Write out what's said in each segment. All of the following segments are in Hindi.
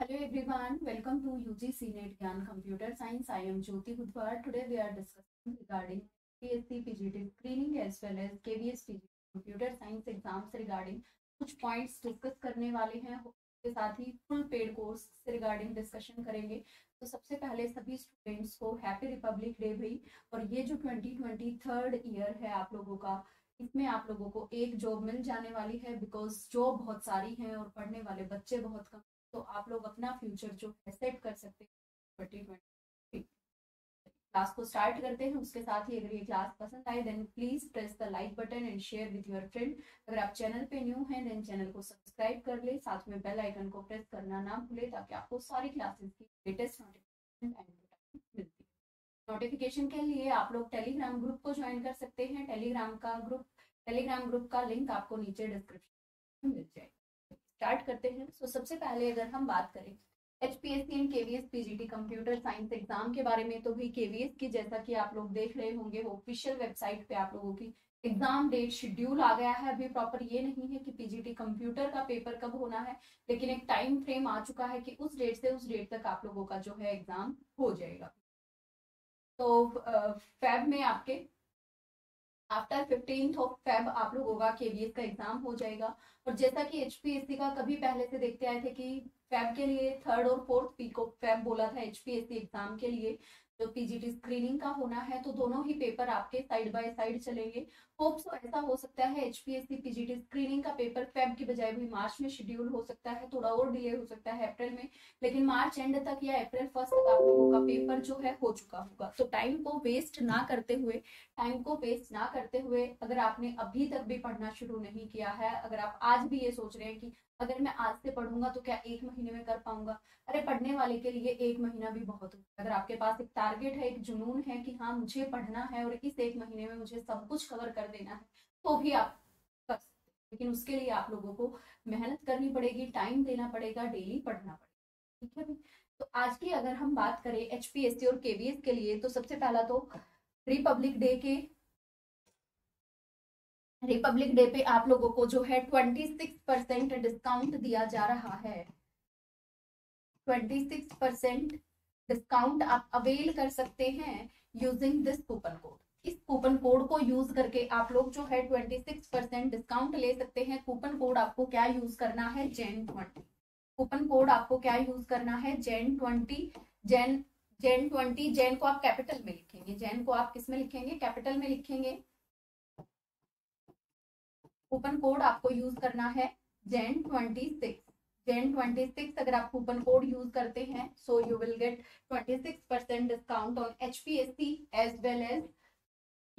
Hello everyone, welcome to UGC NET GYAN Computer Science. I am Jyoti Budhwar. Today we are discussing regarding HPSC PGT screening as well as KVS PGT Computer Science exams regarding कुछ points discuss करने वाले हैं. उसके साथ ही full paid course से regarding discussion करेंगे. तो सबसे पहले सभी स्टूडेंट्स को हैप्पी रिपब्लिक डे भाई. और ये जो 2023 ईयर है आप लोगों का, इसमें आप लोगों को एक जॉब मिल जाने वाली है बिकॉज जॉब बहुत सारी हैं और पढ़ने वाले बच्चे बहुत कम. तो आप लोग अपना फ्यूचर जो है सेट कर सकते हैं 2023. क्लास को स्टार्ट करते हैं. उसके साथ ही अगर ये क्लास पसंद आए then please press the like button and share with your friend. अगर आप चैनल पे न्यू हैं देन चैनल को सब्सक्राइब कर ले, साथ में बेल आइकन को प्रेस करना ना भूले ताकि आपको सारी क्लासेस की लेटेस्ट नोटिफिकेशन मिलती है. नोटिफिकेशन के लिए आप लोग टेलीग्राम ग्रुप को ज्वाइन कर सकते हैं. टेलीग्राम ग्रुप का लिंक आपको नीचे डिस्क्रिप्शन में मिल जाएगा. स्टार्ट करते हैं. तो सबसे पहले अगर हम बात करें HPSC and KVS PGT computer science exam के बारे में, तो भी KVS की जैसा कि आप लोग देख रहे होंगे वो ऑफिशियल वेबसाइट पे आप लोगों की एग्जाम डेट शेड्यूल आ गया है. अभी प्रॉपर ये नहीं है कि PGT कंप्यूटर का पेपर कब होना है, लेकिन एक टाइम फ्रेम आ चुका है कि उस डेट से उस डेट तक आप लोगों का जो है एग्जाम हो जाएगा. तो फेब में आपके आफ्टर 15 फेब आप लोगों का KVS का एग्जाम हो जाएगा. और जैसा कि HPSC का कभी पहले से देखते आए थे कि फेब के लिए 3rd और 4th वीक ऑफ फेब बोला था HPSC एग्जाम के लिए जो PGT स्क्रीनिंग का होना है. तो दोनों ही पेपर आपके साइड बाय साइड चलेंगे. होप्स ऐसा हो सकता है HPSC PGT स्क्रीनिंग का पेपर फेब की बजाय भी मार्च में शेड्यूल हो सकता है. थोड़ा और डिले हो सकता है अप्रैल में, लेकिन मार्च एंड तक या अप्रैल 1 तक आप लोगों का पेपर जो है हो चुका होगा. तो टाइम को वेस्ट ना करते हुए अगर आपने अभी तक भी पढ़ना शुरू नहीं किया है, अगर आप आज भी ये सोच रहे हैं कि अगर मैं आज से पढ़ूंगा तो क्या 1 महीने में कर पाऊंगा, अरे पढ़ने वाले के लिए 1 महीना भी बहुत होता है. अगर आपके पास एक टारगेट है, एक जुनून है कि हाँ मुझे पढ़ना है और इस 1 महीने में मुझे सब कुछ कवर कर देना है, तो भी आप कर सकते हैं. लेकिन उसके लिए आप लोगों को मेहनत करनी पड़ेगी, टाइम देना पड़ेगा, डेली पढ़ना पड़ेगा. ठीक है भाई. तो आज की अगर हम बात करें HPSC और KVS के लिए, तो सबसे पहला तो रिपब्लिक डे पे आप लोगों को जो है 26% डिस्काउंट दिया जा रहा है. 26% डिस्काउंट आप अवेल कर सकते हैं यूजिंग दिस कूपन कोड. इस कूपन कोड को यूज करके आप लोग जो है 26% डिस्काउंट ले सकते हैं. कूपन कोड आपको क्या यूज करना है? JAIN20. कूपन कोड आपको क्या यूज करना है? JAIN20. जैन को आप कैपिटल में लिखेंगे. जैन को आप किस में लिखेंगे? कैपिटल में लिखेंगे. कूपन कोड आपको यूज करना है JAIN26. अगर आप कूपन कोड यूज करते हैं so you will get 26% discount on HPSC as well as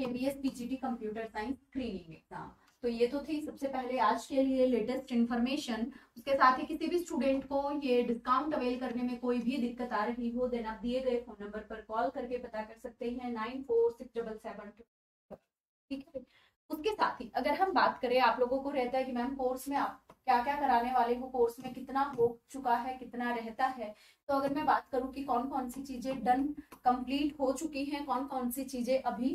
KVS PGT computer science screening exam. तो ये तो थी सबसे पहले आज के लिए लेटेस्ट इन्फॉर्मेशन. उसके साथ ही किसी भी स्टूडेंट को ये डिस्काउंट अवेल करने में कोई भी दिक्कत आ रही हो देन आप दिए गए फोन नंबर पर कॉल करके पता कर सकते हैं 946772. ठीक है. उसके साथ ही अगर हम बात करें, आप लोगों को रहता है कि मैम कोर्स में आप क्या क्या कराने वाले हो, कोर्स में कितना हो चुका है, कितना रहता है. तो अगर मैं बात करूं कि कौन कौन सी चीजें डन कंप्लीट हो चुकी हैं, कौन कौन सी चीजें अभी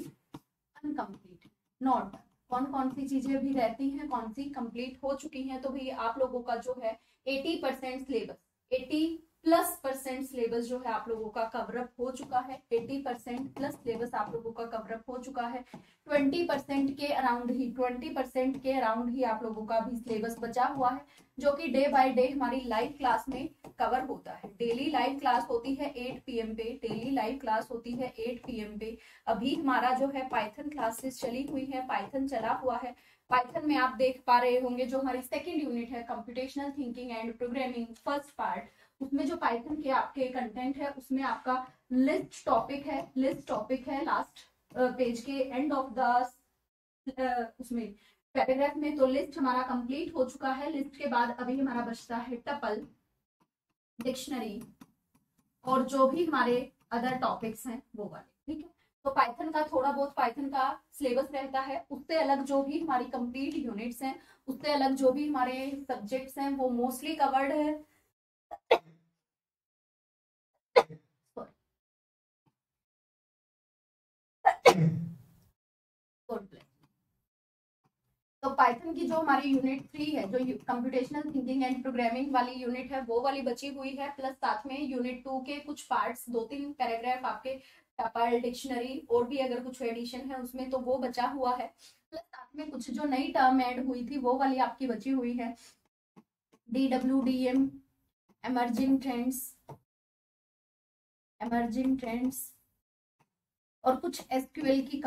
अनकम्प्लीट नॉट, कौन कौन सी चीजें अभी रहती हैं, कौन सी कंप्लीट हो चुकी हैं, तो भी आप लोगों का जो है 80% सिलेबस, 80+ % सिलेबस जो है आप लोगों का कवरअप हो चुका है. 80% प्लस सिलेबस आप लोगों का कवरअप हो चुका है. 20% के अराउंड ही आप लोगों का भी सिलेबस बचा हुआ है, जो कि डे बाय डे हमारी लाइव क्लास में कवर होता है. डेली लाइव क्लास होती है 8 PM पे. अभी हमारा जो है पाइथन क्लासेस चली हुई है, पाइथन चला हुआ है. पाइथन में आप देख पा रहे होंगे जो हमारी 2nd यूनिट है computational thinking and programming 1st part, उसमें जो पाइथन के आपके कंटेंट है उसमें आपका लिस्ट टॉपिक है लास्ट पेज के एंड ऑफ द उसमें पैराग्राफ में. तो लिस्ट हमारा कंप्लीट हो चुका है. लिस्ट के बाद अभी हमारा बचता है टपल, डिक्शनरी और जो भी हमारे अदर टॉपिक्स हैं वो वाले. ठीक है. तो पाइथन का थोड़ा बहुत पाइथन का सिलेबस रहता है. उससे अलग जो भी हमारी कंप्लीट यूनिट्स हैं, उससे अलग जो भी हमारे सब्जेक्ट्स हैं वो मोस्टली कवर्ड है. तो पाइथन की जो हमारी यूनिट 3 है, जो कंप्यूटेशनल थिंकिंग एंड प्रोग्रामिंग वाली यूनिट है, वो वाली बची हुई है, प्लस साथ में यूनिट 2 के कुछ पार्ट्स 2-3 पैराग्राफ आपके टपल डिक्शनरी और भी अगर कुछ एडिशन है उसमें तो वो बचा हुआ है, प्लस साथ में कुछ जो नई टर्म ऐड हुई थी वो वाली आपकी बची हुई है, DWDM, emerging trends और कुछ SQL की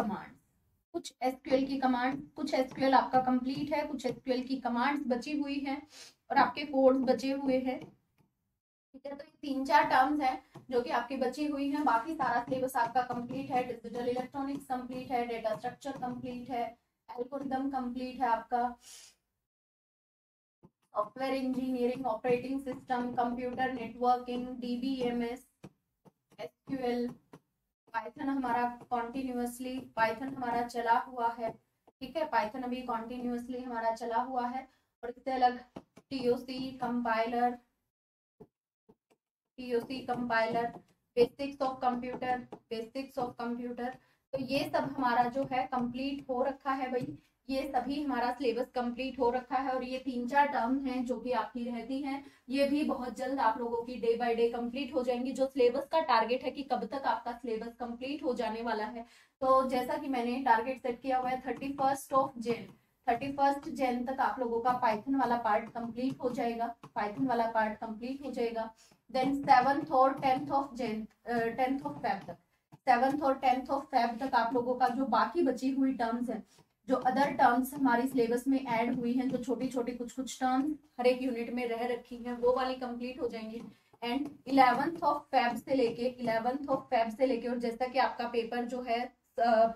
कमांड, कुछ SQL आपका कंप्लीट है, कुछ SQL की कमांड्स बची हुई हैं और आपके कोड्स बचे हुए हैं, ठीक है। तो 3-4 टर्म्स हैं जो कि आपकी बची हुई हैं, बाकी सारा सिलेबस आपका कंप्लीट है, डिजिटल इलेक्ट्रॉनिक्स कंप्लीट है, डेटा स्ट्रक्चर कंप्लीट है, एल्गोरिथम कंप्लीट है आपका, software engineering, operating system, computer networking, DBMS, SQL, Python हमारा कॉन्टिन्यूसली चला हुआ है, ठीक है, पाइथन अभी कॉन्टिन्यूसली हमारा चला हुआ है। और इससे अलग TOC compiler, basics of computer, तो ये सब हमारा जो है कंप्लीट हो रखा है भाई, ये सभी हमारा सिलेबस कंप्लीट हो रखा है। और ये 3-4 टर्म हैं जो कि आपकी रहती हैं, ये भी बहुत जल्द आप लोगों की डे बाय डे कंप्लीट हो जाएंगी। जो सिलेबस का टारगेट है कि कब तक आपका सिलेबस कंप्लीट हो जाने वाला है, तो जैसा कि मैंने टारगेट सेट किया हुआ है 31 जैन तक आप लोगों का पाइथन वाला पार्ट कंप्लीट हो जाएगा, देन 7th और 10th ऑफ फैब तक आप लोगों का जो बाकी बची हुई टर्म्स है, जो अदर टर्म्स हमारी सिलेबस में ऐड हुई हैं, जो छोटी छोटी कुछ टर्म्स हर एक यूनिट में रह रखी हैं, वो वाली कंप्लीट हो जाएंगी। एंड 11th ऑफ फैब से लेके और जैसा कि आपका पेपर जो है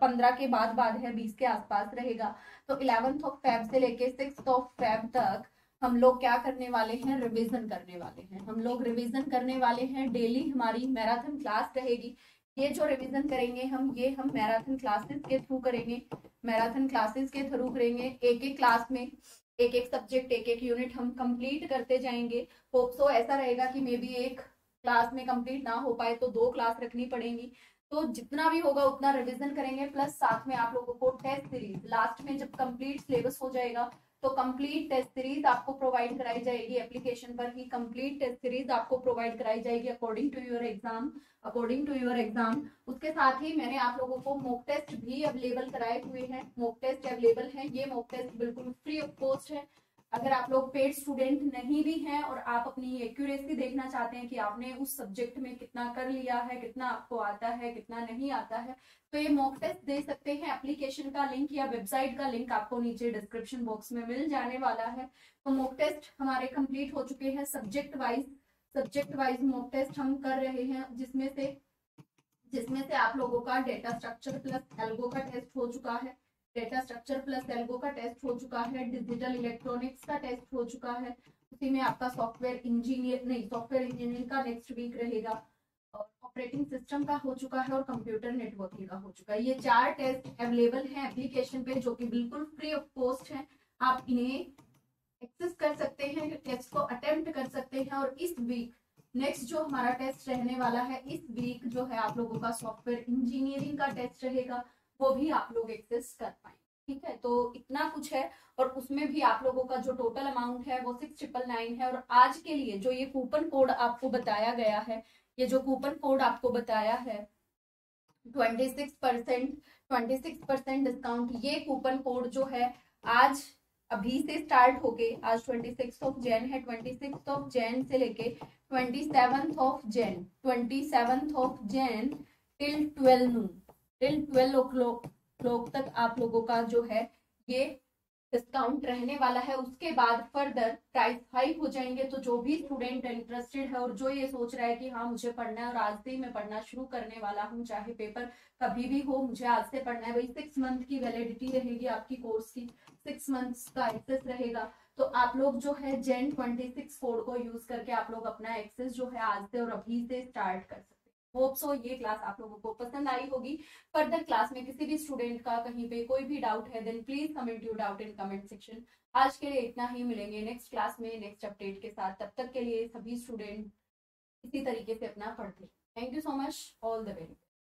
15 के बाद है, 20 के आसपास रहेगा, तो 11th ऑफ फैब से लेके 6th ऑफ फैब तक हम लोग क्या करने वाले हैं, रिविजन करने वाले हैं। डेली हमारी मैराथन क्लास रहेगी, ये जो रिवीजन करेंगे हम, ये हम मैराथन क्लासेस के थ्रू करेंगे। एक-एक क्लास में एक-एक सब्जेक्ट, एक-एक यूनिट हम कंप्लीट करते जाएंगे। होप सो ऐसा रहेगा कि मे बी एक क्लास में कंप्लीट ना हो पाए तो 2 क्लास रखनी पड़ेंगी, तो जितना भी होगा उतना रिवीजन करेंगे। प्लस साथ में आप लोगों को टेस्ट सीरीज लास्ट में जब कंप्लीट सिलेबस हो जाएगा तो कंप्लीट टेस्ट सीरीज आपको प्रोवाइड कराई जाएगी, एप्लीकेशन पर ही कंप्लीट टेस्ट सीरीज आपको प्रोवाइड कराई जाएगी अकॉर्डिंग टू योर एग्जाम। उसके साथ ही मैंने आप लोगों को मॉक टेस्ट भी अवेलेबल कराए हुए हैं, ये मॉक टेस्ट बिल्कुल फ्री ऑफ कॉस्ट है। अगर आप लोग पेड स्टूडेंट नहीं भी हैं और आप अपनी एक्यूरेसी देखना चाहते हैं कि आपने उस सब्जेक्ट में कितना कर लिया है, कितना आपको आता है, कितना नहीं आता है, तो ये मॉक टेस्ट दे सकते हैं। एप्लीकेशन का लिंक या वेबसाइट का लिंक आपको नीचे डिस्क्रिप्शन बॉक्स में मिल जाने वाला है। तो मॉक टेस्ट हमारे कंप्लीट हो चुके हैं, सब्जेक्ट वाइज मॉक टेस्ट हम कर रहे हैं, जिसमें से आप लोगों का डेटा स्ट्रक्चर प्लस एल्गो का टेस्ट हो चुका है, डिजिटल इलेक्ट्रॉनिक्स का टेस्ट हो चुका है, उसी में आपका सॉफ्टवेयर इंजीनियरिंग का नेक्स्ट वीक रहेगा, और ऑपरेटिंग सिस्टम का हो चुका है और कंप्यूटर नेटवर्किंग का हो चुका है। ये 4 टेस्ट अवेलेबल हैं एप्लीकेशन पे, जो कि बिल्कुल फ्री ऑफ कॉस्ट है। आप इन्हें एक्सेस कर सकते हैं, टेस्ट को अटेम्प्ट कर सकते हैं। और इस वीक नेक्स्ट जो हमारा टेस्ट रहने वाला है, इस वीक जो है आप लोगों का सॉफ्टवेयर इंजीनियरिंग का टेस्ट रहेगा, वो भी आप लोग एक्सेस कर पाएंगे, ठीक है। तो इतना कुछ है, और उसमें भी आप लोगों का जो टोटल अमाउंट है वो 6999 है। और आज के लिए जो ये कूपन कोड आपको बताया गया है, 26% डिस्काउंट, ये कूपन कोड जो है आज अभी से स्टार्ट होके, आज 26 ऑफ जैन है, 26 ऑफ जैन से लेके 27th of Jan till 12 o'clock तक आप लोगों का जो है ये डिस्काउंट रहने वाला है। उसके बाद फर्दर प्राइस हाई हो जाएंगे। तो जो भी स्टूडेंट इंटरेस्टेड है और जो ये सोच रहा है कि हाँ मुझे पढ़ना है और आज से ही मैं पढ़ना शुरू करने वाला हूँ, चाहे पेपर कभी भी हो, मुझे आज से पढ़ना है भाई, 6 मंथ की वैलिडिटी रहेगी आपकी कोर्स की, 6 मंथ्स का एक्सेस रहेगा। तो आप लोग जो है JAIN26 कोड को यूज करके आप लोग अपना एक्सेस जो है आज से और अभी से स्टार्ट कर सकते हैं। होप सो ये क्लास आप लोगों को पसंद आई होगी। फर्दर क्लास में किसी भी स्टूडेंट का कहीं पे कोई भी डाउट है, then please comment your doubt in comment section. आज के लिए इतना ही, मिलेंगे नेक्स्ट क्लास में नेक्स्ट अपडेट के साथ। तब तक के लिए सभी स्टूडेंट इसी तरीके से अपना पढ़ते। Thank you so much, all the very